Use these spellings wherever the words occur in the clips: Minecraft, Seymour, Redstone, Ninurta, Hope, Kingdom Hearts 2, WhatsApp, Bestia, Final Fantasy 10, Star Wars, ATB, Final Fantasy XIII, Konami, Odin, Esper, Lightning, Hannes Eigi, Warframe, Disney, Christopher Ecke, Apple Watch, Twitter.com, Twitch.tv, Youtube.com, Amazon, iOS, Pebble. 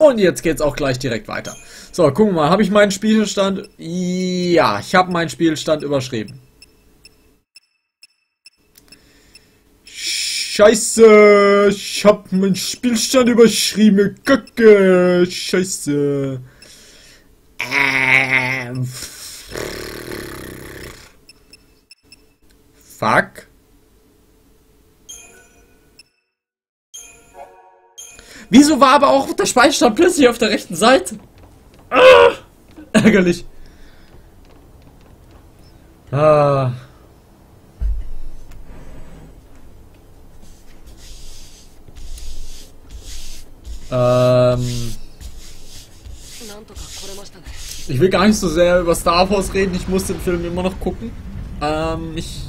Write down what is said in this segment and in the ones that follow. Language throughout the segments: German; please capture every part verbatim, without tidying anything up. Und jetzt geht's auch gleich direkt weiter. So, gucken wir mal, habe ich meinen Spielstand? Ja, ich habe meinen Spielstand überschrieben. Scheiße, ich habe meinen Spielstand überschrieben. Kacke, scheiße. Ähm. Fuck. Wieso war aber auch der Speicherstand plötzlich auf der rechten Seite? Ah, ärgerlich. Ah. Ähm. Ich will gar nicht so sehr über Star Wars reden, ich muss den Film immer noch gucken. Ähm, ich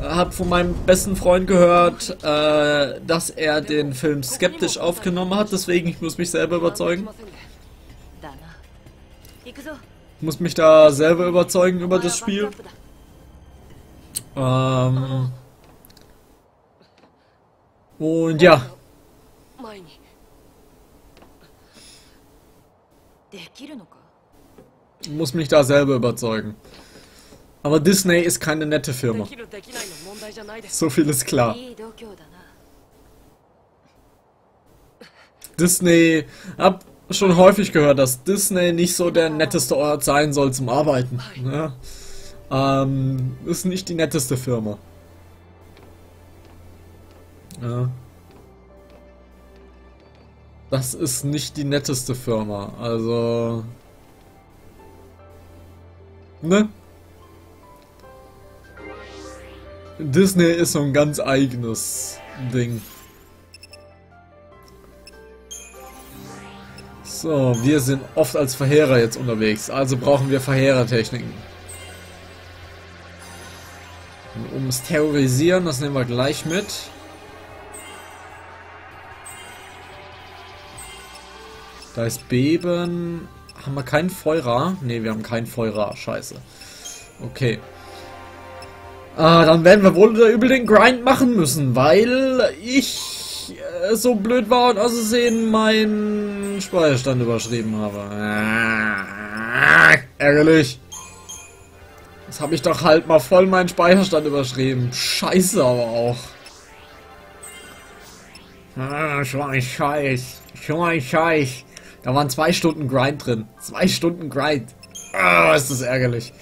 habe von meinem besten Freund gehört, äh, dass er den Film skeptisch aufgenommen hat, deswegen ich muss mich selber überzeugen. Ich muss mich da selber überzeugen über das Spiel. Ähm. Und ja. Ich muss mich da selber überzeugen. Aber Disney ist keine nette Firma. So viel ist klar. Disney, hab schon häufig gehört, dass Disney nicht so der netteste Ort sein soll zum Arbeiten. Ne? Ähm, ist nicht die netteste Firma. Ja. Das ist nicht die netteste Firma, also... Ne? Disney ist so ein ganz eigenes Ding. So, wir sind oft als Verheerer jetzt unterwegs, also brauchen wir Verheerertechniken. Und um es terrorisieren, das nehmen wir gleich mit. Da ist Beben. Haben wir keinen Feuerer? Ne, wir haben keinen Feuerer. Scheiße. Okay. Ah, dann werden wir wohl oder übel den Grind machen müssen, weil ich äh, so blöd war und aus Versehen meinen Speicherstand überschrieben habe. Ah, ärgerlich. Das habe ich doch halt mal voll meinen Speicherstand überschrieben. Scheiße aber auch. Ah, schon mal ein Scheiß. Schon mal ein Scheiß. Da waren zwei Stunden Grind drin. Zwei Stunden Grind. Ah, ist das ärgerlich.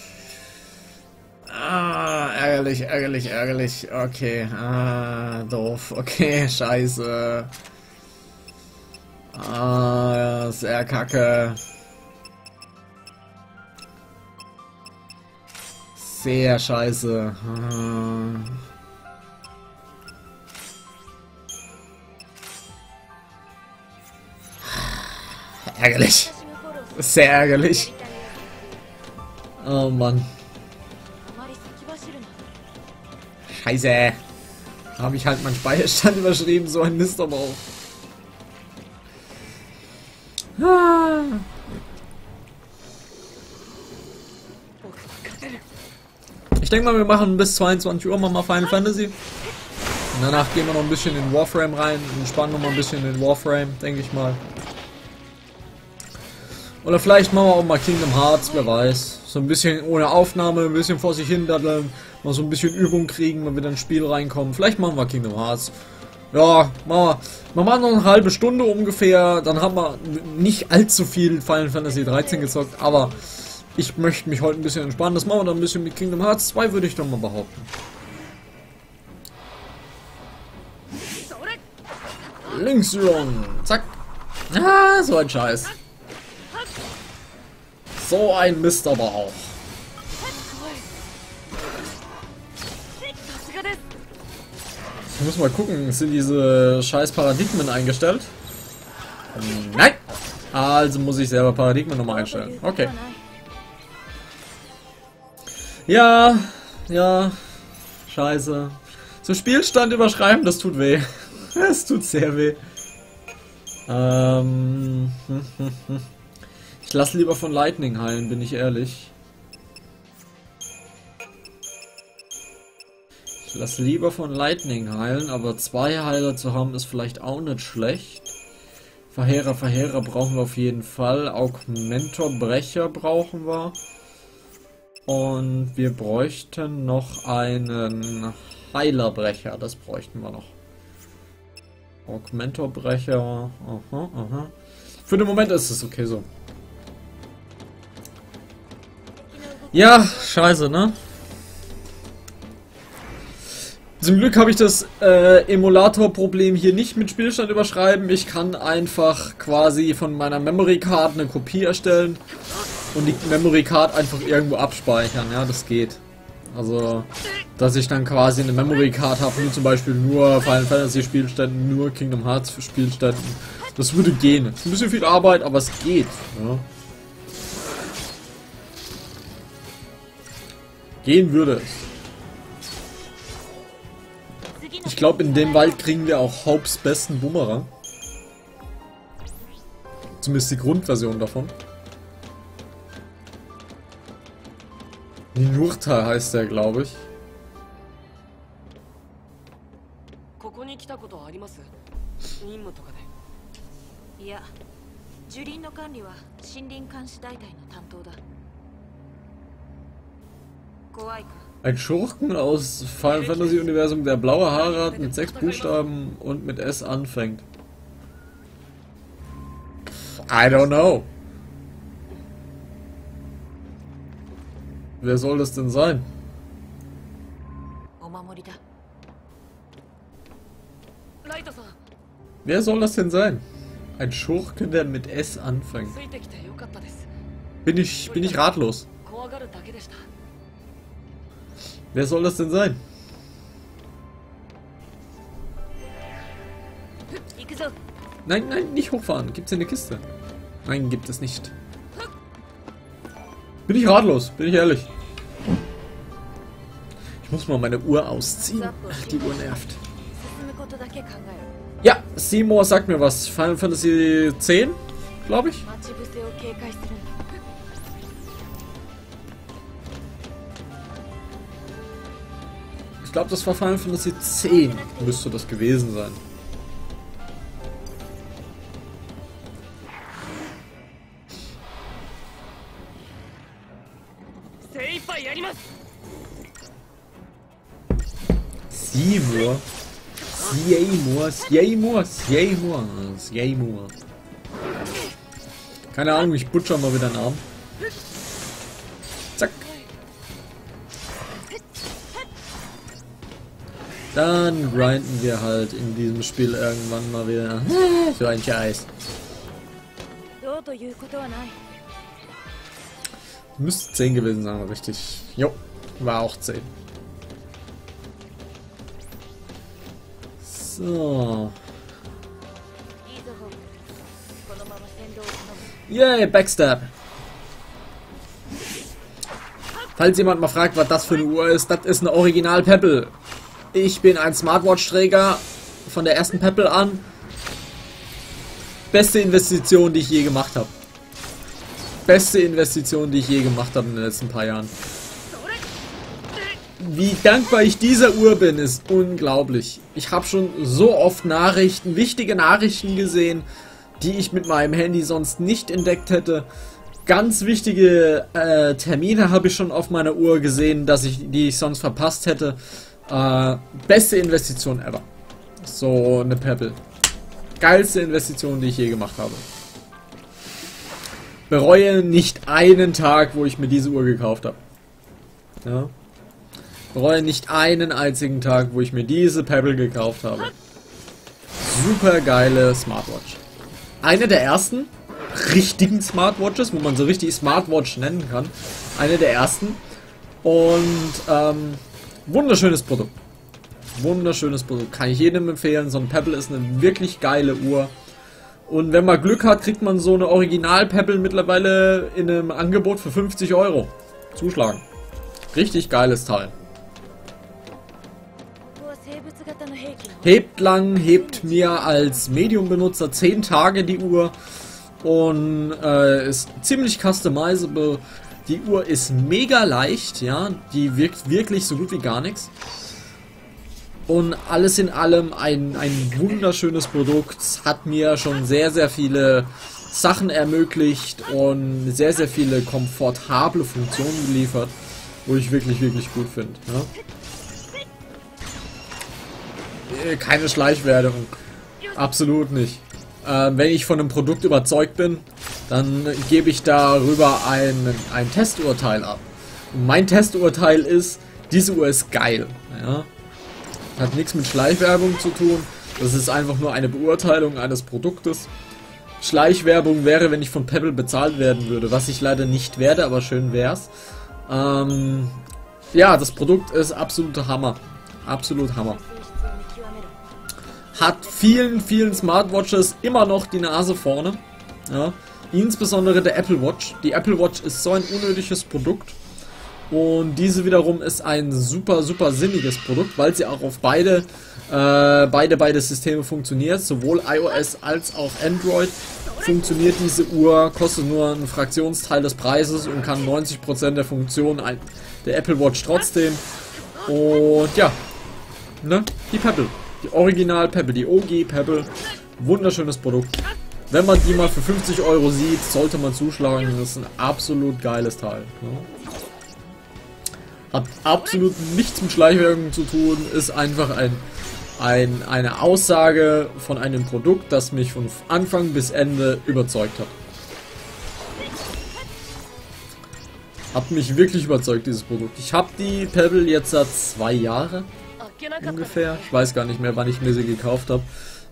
Ah, ärgerlich, ärgerlich, ärgerlich. Okay, ah, doof. Okay, scheiße. Ah, sehr kacke. Sehr scheiße. Ah. Ärgerlich. Sehr ärgerlich. Oh Mann. Scheiße. Da habe ich halt meinen Speicherstand überschrieben, so ein Mist aber auch. Ah. Ich denke mal, wir machen bis zweiundzwanzig Uhr mal Final Fantasy. Und danach gehen wir noch ein bisschen in Warframe rein, entspannen noch mal ein bisschen in Warframe, denke ich mal. Oder vielleicht machen wir auch mal Kingdom Hearts, wer weiß. So ein bisschen ohne Aufnahme, ein bisschen vor sich hin daddeln, mal so ein bisschen Übung kriegen, wenn wir dann ins Spiel reinkommen. Vielleicht machen wir Kingdom Hearts. Ja, machen wir. Wir machen noch eine halbe Stunde ungefähr, dann haben wir nicht allzu viel Final Fantasy dreizehn gezockt, aber ich möchte mich heute ein bisschen entspannen. Das machen wir dann ein bisschen mit Kingdom Hearts zwei, würde ich doch mal behaupten. Links rum, zack. Ah, so ein Scheiß. So ein Mist aber auch. Ich muss mal gucken, sind diese scheiß Paradigmen eingestellt? Nein! Also muss ich selber Paradigmen nochmal einstellen. Okay. Ja, ja. Scheiße. Zum Spielstand überschreiben, das tut weh. Das tut sehr weh. Ähm... Ich lasse lieber von Lightning heilen, bin ich ehrlich. Ich lasse lieber von Lightning heilen, aber zwei Heiler zu haben ist vielleicht auch nicht schlecht. Verheerer, Verheerer brauchen wir auf jeden Fall. Augmentor, Brecher brauchen wir. Und wir bräuchten noch einen Heilerbrecher. Das bräuchten wir noch. Augmentorbrecher. Aha, aha. Für den Moment ist es okay so. Ja, scheiße, ne? Zum Glück habe ich das äh, Emulator-Problem hier nicht mit Spielstand überschreiben. Ich kann einfach quasi von meiner Memory Card eine Kopie erstellen und die Memory Card einfach irgendwo abspeichern. Ja, das geht. Also, dass ich dann quasi eine Memory Card habe, nur zum Beispiel nur Final Fantasy Spielständen, nur Kingdom Hearts Spielständen. Das würde gehen. Ist ein bisschen viel Arbeit, aber es geht. Ja. Gehen würde es. Ich glaube, in dem Wald kriegen wir auch Hopes besten Boomerang. Zumindest die Grundversion davon. Ninurta heißt der, glaube ich. Ein Schurken aus Final Fantasy Universum, der blaue Haare hat, mit sechs Buchstaben und mit S anfängt. I don't know. Wer soll das denn sein? Wer soll das denn sein? Ein Schurke, der mit S anfängt. Bin ich, bin ich ratlos. Wer soll das denn sein? Nein, nein, nicht hochfahren. Gibt's hier eine Kiste? Nein, gibt es nicht. Bin ich ratlos, bin ich ehrlich. Ich muss mal meine Uhr ausziehen. Ach, die Uhr nervt. Ja, Seymour sagt mir was. Final Fantasy zehn, glaube ich. Ich glaube, das war Final Fantasy zehn. Müsste das gewesen sein. Seymour. Seymour, Seymour, Seymour, Seymour. Keine Ahnung, ich butcher mal wieder einen Arm. Zack. Dann grinden wir halt in diesem Spiel irgendwann mal wieder. So ein Scheiß. Müsste zehn gewesen sein, richtig. Jo, war auch zehn. So. Yay, Backstab. Falls jemand mal fragt, was das für eine Uhr ist, das ist eine Original Pebble. Ich bin ein Smartwatch-Träger von der ersten Pebble an. Beste Investition, die ich je gemacht habe. Beste Investition, die ich je gemacht habe in den letzten paar Jahren. Wie dankbar ich dieser Uhr bin, ist unglaublich. Ich habe schon so oft Nachrichten, wichtige Nachrichten gesehen, die ich mit meinem Handy sonst nicht entdeckt hätte. Ganz wichtige äh, Termine habe ich schon auf meiner Uhr gesehen, dass ich, die ich sonst verpasst hätte. Äh, beste Investition ever. So eine Pebble. Geilste Investition, die ich je gemacht habe. Bereue nicht einen Tag, wo ich mir diese Uhr gekauft habe. Ja. Bereue nicht einen einzigen Tag, wo ich mir diese Pebble gekauft habe. Super geile Smartwatch. Eine der ersten richtigen Smartwatches, wo man so richtig Smartwatch nennen kann. Eine der ersten. Und ähm, wunderschönes Produkt. Wunderschönes Produkt. Kann ich jedem empfehlen. So ein Pebble ist eine wirklich geile Uhr. Und wenn man Glück hat, kriegt man so eine Original-Pebble mittlerweile in einem Angebot für fünfzig Euro. Zuschlagen. Richtig geiles Teil. Hebt lang, hebt mir als Medium-Benutzer zehn Tage die Uhr und äh, ist ziemlich customizable. Die Uhr ist mega leicht, ja, die wirkt wirklich so gut wie gar nichts. Und alles in allem ein, ein wunderschönes Produkt, hat mir schon sehr, sehr viele Sachen ermöglicht und sehr, sehr viele komfortable Funktionen geliefert, wo ich wirklich, wirklich gut finde. Ja? Keine Schleichwerbung, absolut nicht. Äh, wenn ich von einem Produkt überzeugt bin, dann gebe ich darüber ein, ein Testurteil ab. Und mein Testurteil ist, diese Uhr ist geil. Ja? Hat nichts mit Schleichwerbung zu tun. Das ist einfach nur eine Beurteilung eines Produktes. Schleichwerbung wäre, wenn ich von Pebble bezahlt werden würde, was ich leider nicht werde, aber schön wär's. Ähm, ja, das Produkt ist absoluter Hammer. Absolut Hammer. Hat vielen, vielen Smartwatches immer noch die Nase vorne. Ja, insbesondere der Apple Watch. Die Apple Watch ist so ein unnötiges Produkt. Und diese wiederum ist ein super, super sinniges Produkt, weil sie auch auf beide, äh, beide, beide Systeme funktioniert. Sowohl iOS als auch Android funktioniert diese Uhr, kostet nur einen Fraktionsteil des Preises und kann neunzig Prozent der Funktionen der Apple Watch trotzdem. Und ja, ne, die Pebble, die Original Pebble, die O G Pebble, wunderschönes Produkt. Wenn man die mal für fünfzig Euro sieht, sollte man zuschlagen, das ist ein absolut geiles Teil. Ne? Hat absolut nichts mit Schleichwerbung zu tun, ist einfach ein, ein, eine Aussage von einem Produkt, das mich von Anfang bis Ende überzeugt hat. Hat mich wirklich überzeugt, dieses Produkt. Ich habe die Pebble jetzt seit zwei Jahren ungefähr. Ich weiß gar nicht mehr, wann ich mir sie gekauft habe.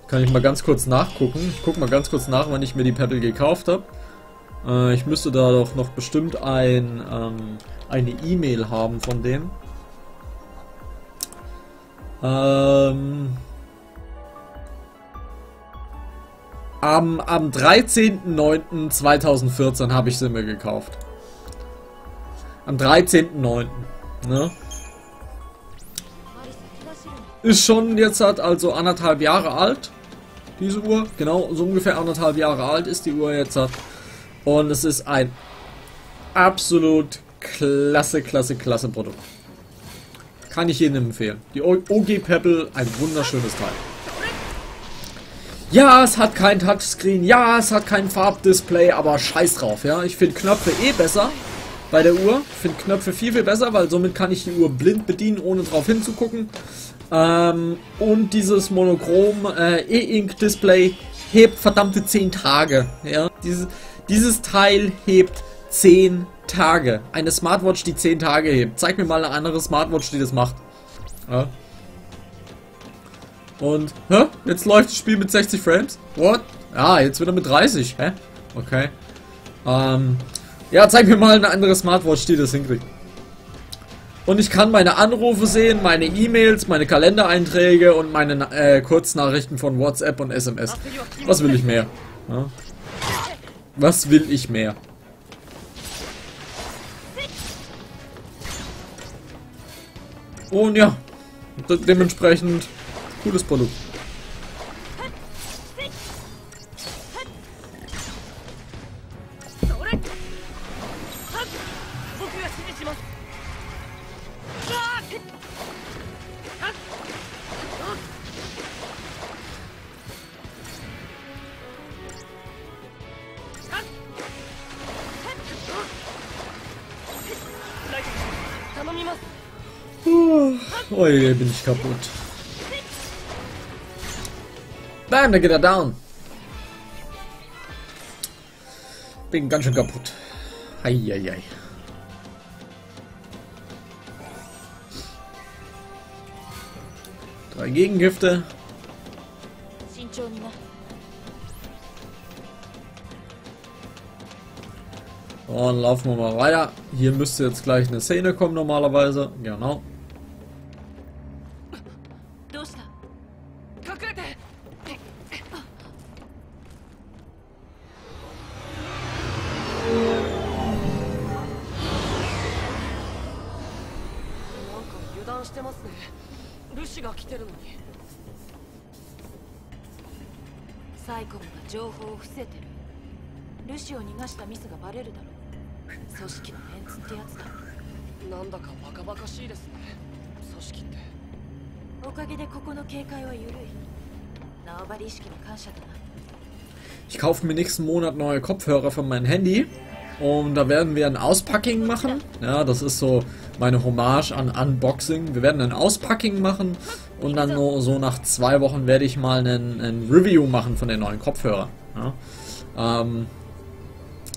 Kann ich mal ganz kurz nachgucken. Ich gucke mal ganz kurz nach, wann ich mir die Pebble gekauft habe. Äh, ich müsste da doch noch bestimmt ein... Ähm, eine E-Mail haben von dem. Ähm, am am dreizehnten neunten zweitausendvierzehn habe ich sie mir gekauft. Am dreizehnten neunten Ne? Ist schon jetzt halt also anderthalb Jahre alt, diese Uhr. Genau, so ungefähr anderthalb Jahre alt ist die Uhr jetzt halt. Und es ist ein absolut klasse, klasse, klasse Produkt. Kann ich jedem empfehlen. Die O G Pebble, ein wunderschönes Teil. Ja, es hat kein Touchscreen. Ja, es hat kein Farbdisplay, aber scheiß drauf, ja. Ich finde Knöpfe eh besser bei der Uhr. Ich finde Knöpfe viel, viel besser, weil somit kann ich die Uhr blind bedienen, ohne drauf hinzugucken. Ähm, und dieses monochrom äh, E-Ink-Display hebt verdammte zehn Tage, ja. Dieses, dieses Teil hebt zehn Tage. Eine Smartwatch, die zehn Tage hebt. Zeig mir mal eine andere Smartwatch, die das macht. Ja. Und, hä? Jetzt läuft das Spiel mit sechzig Frames? What? Ja, jetzt wieder mit dreißig. Hä? Okay. Ähm, ja, zeig mir mal eine andere Smartwatch, die das hinkriegt. Und ich kann meine Anrufe sehen, meine E-Mails, meine Kalendereinträge und meine äh, Kurznachrichten von WhatsApp und S M S. Was will ich mehr? Ja. Was will ich mehr? Und ja, dementsprechend cooles Produkt. Oh, hier bin ich kaputt. Bam, da geht er down. Bin ganz schön kaputt. Heieiei. Drei Gegengifte. Und laufen wir mal weiter. Hier müsste jetzt gleich eine Szene kommen normalerweise. Genau. Ich kaufe mir nächsten Monat neue Kopfhörer für mein Handy. Und da werden wir ein Auspacking machen. Ja, das ist so meine Hommage an Unboxing. Wir werden ein Auspacking machen. Und dann nur so nach zwei Wochen werde ich mal einen, einen Review machen von den neuen Kopfhörern. Ja. Ähm,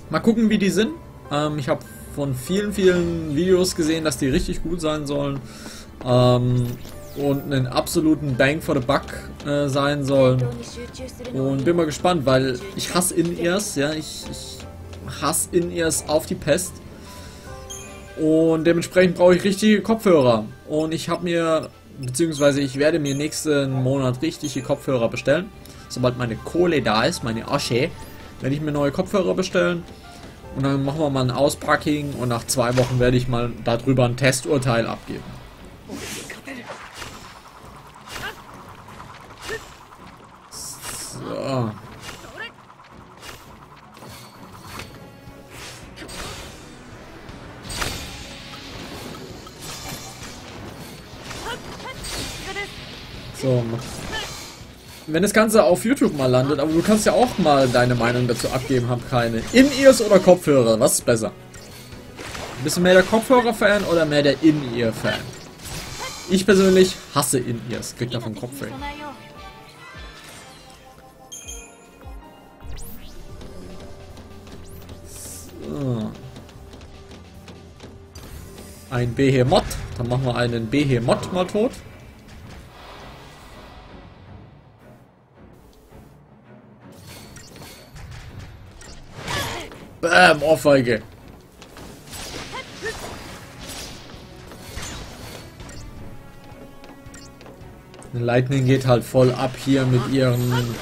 mal gucken, wie die sind. Ähm, ich habe von vielen, vielen Videos gesehen, dass die richtig gut sein sollen. Ähm, und einen absoluten Bang for the Buck äh, sein sollen. Und bin mal gespannt, weil ich hasse In-Ears. Ja, ich, ich hasse In-Ears auf die Pest. Und dementsprechend brauche ich richtige Kopfhörer. Und ich habe mir... Beziehungsweise ich werde mir nächsten Monat richtige Kopfhörer bestellen. Sobald meine Kohle da ist, meine Asche, werde ich mir neue Kopfhörer bestellen. Und dann machen wir mal ein Auspacking und nach zwei Wochen werde ich mal darüber ein Testurteil abgeben. So. So. Wenn das Ganze auf YouTube mal landet, aber du kannst ja auch mal deine Meinung dazu abgeben, hab keine. In-Ears oder Kopfhörer, was ist besser? Bist du mehr der Kopfhörer-Fan oder mehr der In-Ear-Fan? Ich persönlich hasse In-Ears, krieg davon Kopfweh. So. Ein Behemoth, dann machen wir einen Behemoth mal tot. Bäm, Ohrfeige. Lightning geht halt voll ab hier mit ihren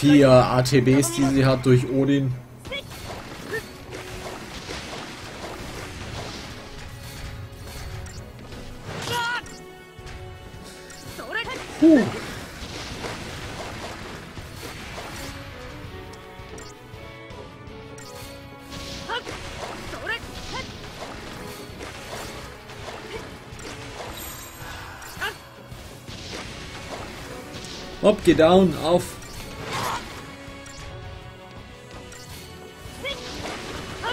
vier A T Bs, die sie hat durch Odin. Puh. Hopp, geh down, auf.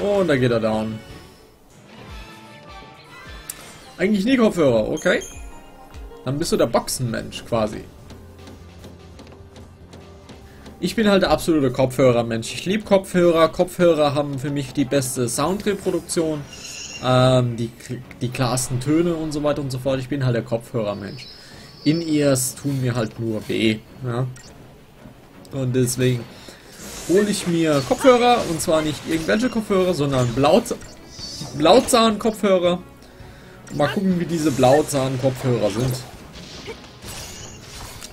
Und da geht er down. Eigentlich nie Kopfhörer, okay. Dann bist du der Boxenmensch quasi. Ich bin halt der absolute Kopfhörermensch. Ich liebe Kopfhörer. Kopfhörer haben für mich die beste Soundreproduktion, ähm, die, die klarsten Töne und so weiter und so fort. Ich bin halt der Kopfhörermensch. In-Ears tun mir halt nur weh. Ja? Und deswegen hole ich mir Kopfhörer. Und zwar nicht irgendwelche Kopfhörer, sondern Blauzahn-Kopfhörer. Mal gucken, wie diese Blauzahn-Kopfhörer sind.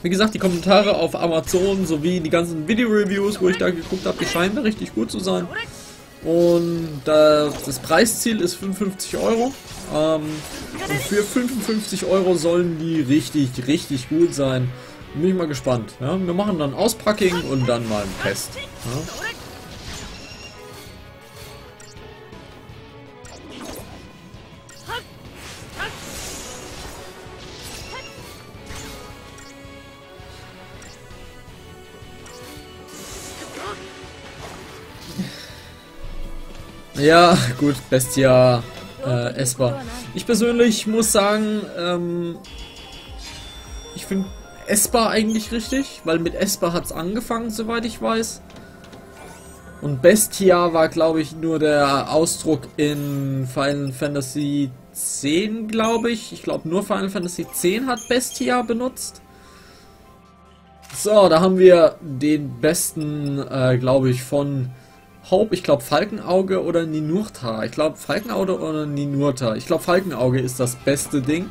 Wie gesagt, die Kommentare auf Amazon sowie die ganzen Video-Reviews, wo ich da geguckt habe, die scheinen da richtig gut zu sein. Und das, das Preisziel ist fünfundfünfzig Euro. Ähm, und für fünfundfünfzig Euro sollen die richtig, richtig gut sein. Bin ich mal gespannt. Ja? Wir machen dann Auspacking und dann mal einen Test. Ja? Ja, gut, Bestia, äh, Esper. Ich persönlich muss sagen, ähm, ich finde Esper eigentlich richtig, weil mit Esper hat es angefangen, soweit ich weiß. Und Bestia war, glaube ich, nur der Ausdruck in Final Fantasy X, glaube ich. Ich glaube, nur Final Fantasy X hat Bestia benutzt. So, da haben wir den besten, äh, glaube ich, von... Hope, ich glaube Falkenauge oder Ninurta. Ich glaube Falkenauge oder Ninurta. Ich glaube Falkenauge ist das beste Ding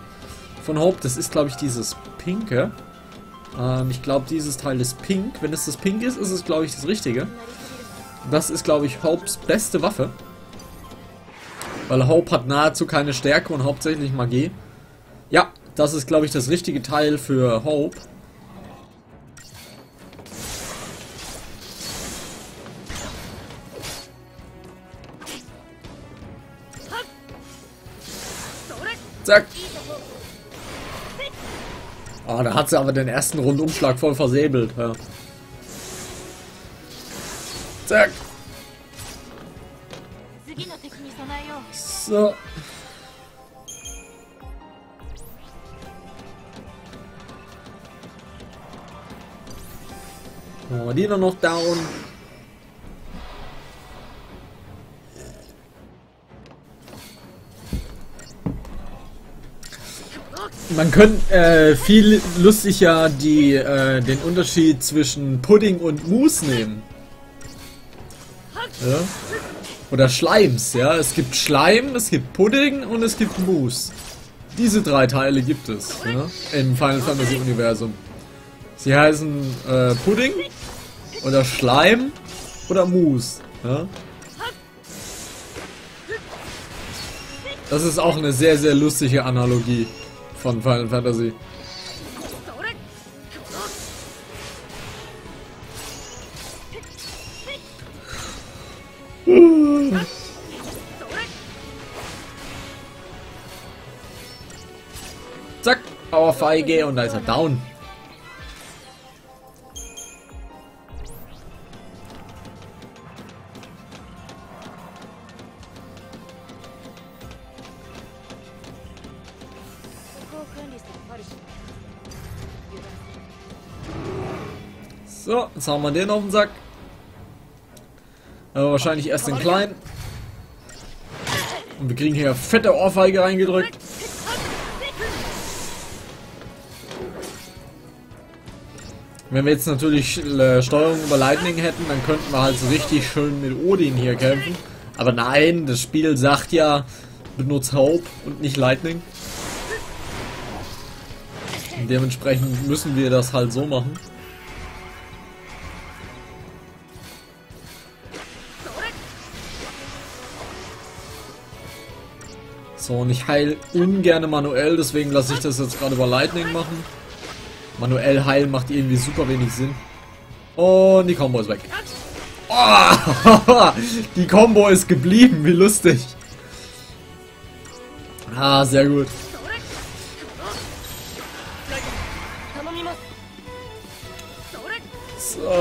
von Hope. Das ist, glaube ich, dieses Pinke. Ähm, ich glaube, dieses Teil ist pink. Wenn es das Pink ist, ist es, glaube ich, das Richtige. Das ist, glaube ich, Hopes beste Waffe. Weil Hope hat nahezu keine Stärke und hauptsächlich Magie. Ja, das ist, glaube ich, das richtige Teil für Hope. Ah, da hat sie aber den ersten Rundumschlag voll versäbelt. Ja. Zack. So. Machen wir die noch down. Man könnte äh, viel lustiger die, äh, den Unterschied zwischen Pudding und Mousse nehmen. Ja? Oder Schleims, ja. Es gibt Schleim, es gibt Pudding und es gibt Mousse. Diese drei Teile gibt es, ja? Im Final Fantasy Universum. Sie heißen äh, Pudding oder Schleim oder Mousse. Ja? Das ist auch eine sehr, sehr lustige Analogie von Final Fantasy. Zack, aber feige und da ist er down. So, jetzt haben wir den auf den Sack. Aber wahrscheinlich erst den kleinen. Und wir kriegen hier fette Ohrfeige reingedrückt. Wenn wir jetzt natürlich äh, Steuerung über Lightning hätten, dann könnten wir halt so richtig schön mit Odin hier kämpfen. Aber nein, das Spiel sagt ja, benutzt Hope und nicht Lightning. Und dementsprechend müssen wir das halt so machen. So, und ich heile ungern manuell, deswegen lasse ich das jetzt gerade über Lightning machen. Manuell heilen macht irgendwie super wenig Sinn. Und die Combo ist weg. Oh, die Combo ist geblieben, wie lustig. Ah, sehr gut. So,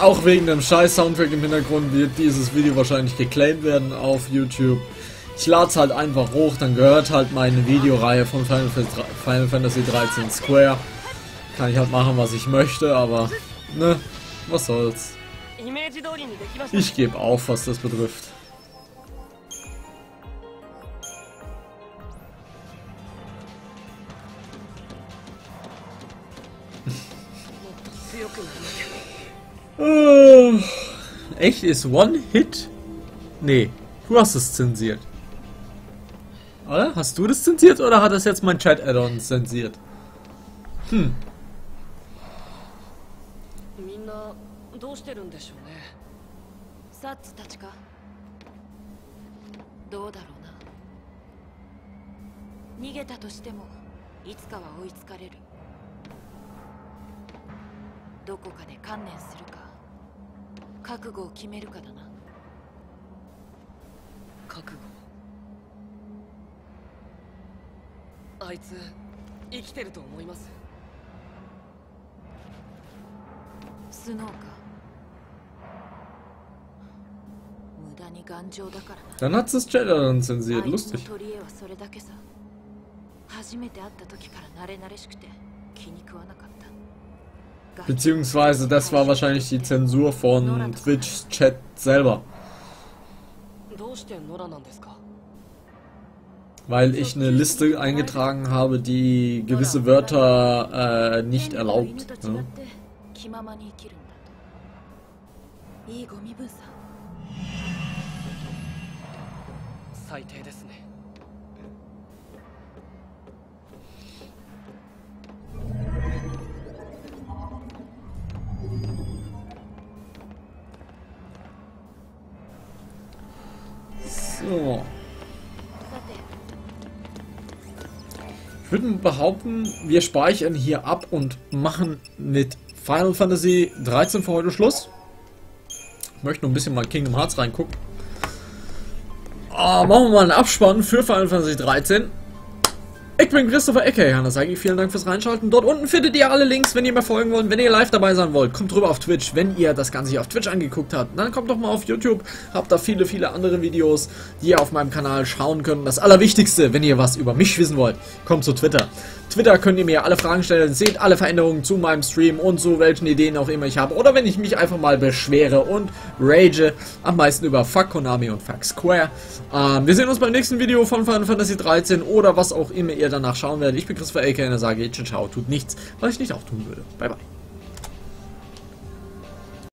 auch wegen dem scheiß Soundtrack im Hintergrund wird dieses Video wahrscheinlich geclaimt werden auf YouTube. Ich lade es halt einfach hoch, dann gehört halt meine Videoreihe von Final Fantasy dreizehn Square. Kann ich halt machen, was ich möchte, aber ne, was soll's. Ich gebe auf, was das betrifft. Oh, echt, ist One-Hit? Nee, du hast es zensiert. Oder? Hast du das zensiert oder hat das jetzt mein Chat-Add-on zensiert? Hm. Dann hat es Cheddar dann zensiert, lustig. Beziehungsweise das war wahrscheinlich die Zensur von Twitch Chat selber. Weil ich eine Liste eingetragen habe, die gewisse Wörter äh, nicht erlaubt. Ne? So. Ich würde behaupten, wir speichern hier ab und machen mit Final Fantasy dreizehn für heute Schluss. Ich möchte noch ein bisschen mal Kingdom Hearts reingucken. Oh, machen wir mal einen Abspann für Final Fantasy dreizehn. Ich bin Christopher Ecke, Hannes Eigi, vielen Dank fürs Reinschalten. Dort unten findet ihr alle Links, wenn ihr mir folgen wollt, wenn ihr live dabei sein wollt. Kommt rüber auf Twitch, wenn ihr das Ganze hier auf Twitch angeguckt habt. Dann kommt doch mal auf YouTube, habt da viele, viele andere Videos, die ihr auf meinem Kanal schauen könnt. Das Allerwichtigste, wenn ihr was über mich wissen wollt, kommt zu Twitter. Twitter könnt ihr mir alle Fragen stellen, seht alle Veränderungen zu meinem Stream und zu welchen Ideen auch immer ich habe. Oder wenn ich mich einfach mal beschwere und rage, am meisten über Fuck Konami und Fuck Square. Ähm, wir sehen uns beim nächsten Video von Final Fantasy dreizehn oder was auch immer ihr danach schauen werdet. Ich bin Christopher Ecke und sage jetzt schon ciao, tut nichts, was ich nicht auch tun würde. Bye bye.